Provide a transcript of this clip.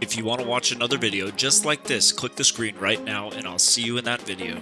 If you want to watch another video just like this, click the screen right now and I'll see you in that video.